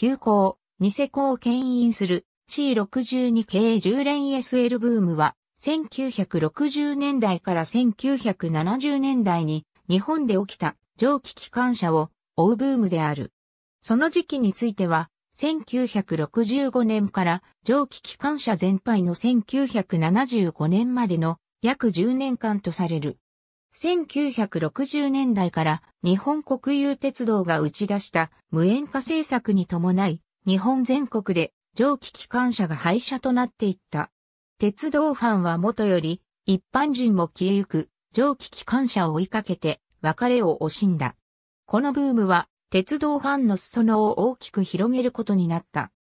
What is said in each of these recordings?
急行、ニセコを牽引する C62 系10連 SL ブームは、1960年代から1970年代に日本で起きた蒸気機関車を追うブームである。その時期については、1965年から蒸気機関車全廃の1975年までの約10年間とされる。1960年代から日本国有鉄道が打ち出した無煙化政策に伴い、日本全国で蒸気機関車が廃車となっていった。鉄道ファンはもとより一般人も消えゆく蒸気機関車を追いかけて別れを惜しんだ。このブームは、鉄道ファンの裾野を大きく広げることになった。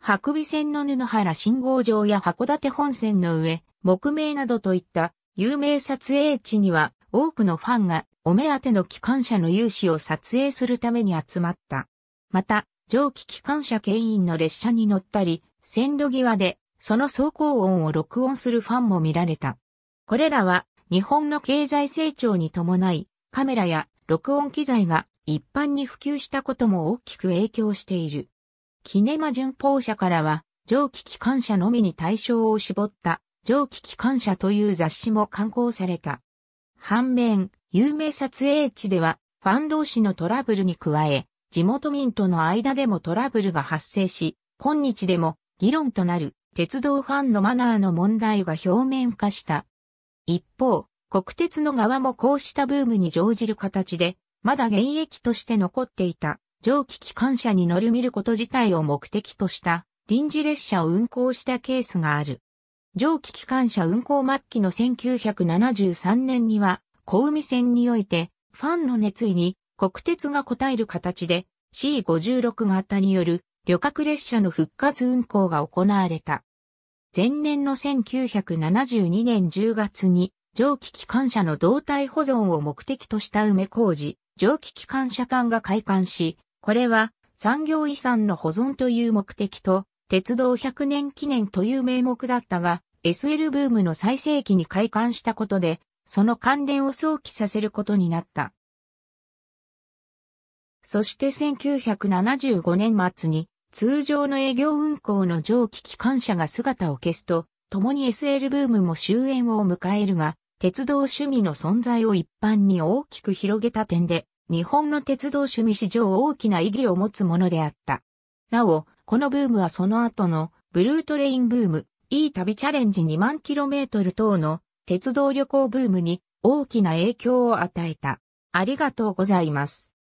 伯備線の布原信号場や函館本線の上、木名などといった有名撮影地には多くのファンがお目当ての機関車の雄姿を撮影するために集まった。また、蒸気機関車牽引の列車に乗ったり、線路際でその走行音を録音するファンも見られた。これらは日本の経済成長に伴い、カメラや録音機材が一般に普及したことも大きく影響している。キネマ旬報社からは、蒸気機関車のみに対象を絞った、蒸気機関車という雑誌も刊行された。反面、有名撮影地では、ファン同士のトラブルに加え、地元民との間でもトラブルが発生し、今日でも議論となる鉄道ファンのマナーの問題が表面化した。一方、国鉄の側もこうしたブームに乗じる形で、まだ現役として残っていた蒸気機関車に乗る見ること自体を目的とした臨時列車を運行したケースがある。蒸気機関車運行末期の1973年には小海線においてファンの熱意に国鉄が応える形で C56 型による旅客列車の復活運行が行われた。前年の1972年10月に蒸気機関車の動態保存を目的とした梅小路蒸気機関車館が開館し、これは産業遺産の保存という目的と、鉄道100年記念という名目だったが、SL ブームの最盛期に開館したことで、その関連を想起させることになった。そして1975年末に、通常の営業運行の蒸気機関車が姿を消すと、共に SL ブームも終焉を迎えるが、鉄道趣味の存在を一般に大きく広げた点で、日本の鉄道趣味史上大きな意義を持つものであった。なお、このブームはその後のブルートレインブーム、いい旅チャレンジ2万 km 等の鉄道旅行ブームに大きな影響を与えた。ありがとうございます。